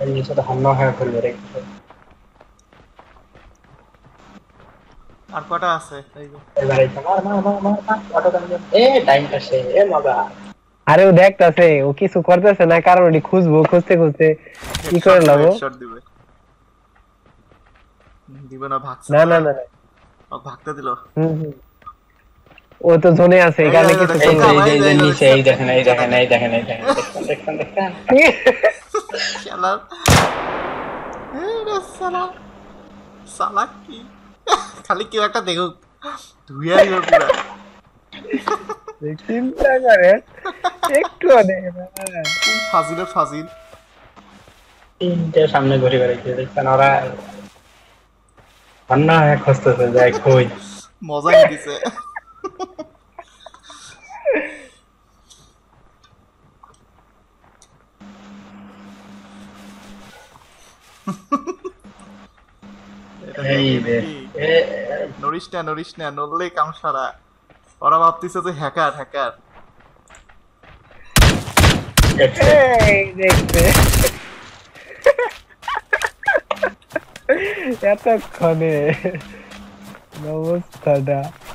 And so the Hanna have to direct. What is it? Hey, time to say, hey, Maga. Are you decked as a Uki Sukordas and I can't really who's book was the equal level? Given a box. No, no, no. A box. वो तो सोने आ सही गाने की नहीं सही देखना ही देखना ही देखना ही देखना देखना देखना चला ये साला साला की खाली क्या का देखो धुआं ही हो पूरा लेकिन क्या करे एक तो नहीं है फाजिल फाजिल इनके सामने गोरी वाले के देखना और अन्ना है खस्ता से जाए कोई मौजा ही दिसे नरिश ना नल्ले काम सारा और अब आप तीसरे हैकर हैकर देखते यार तो खाने नमस्कार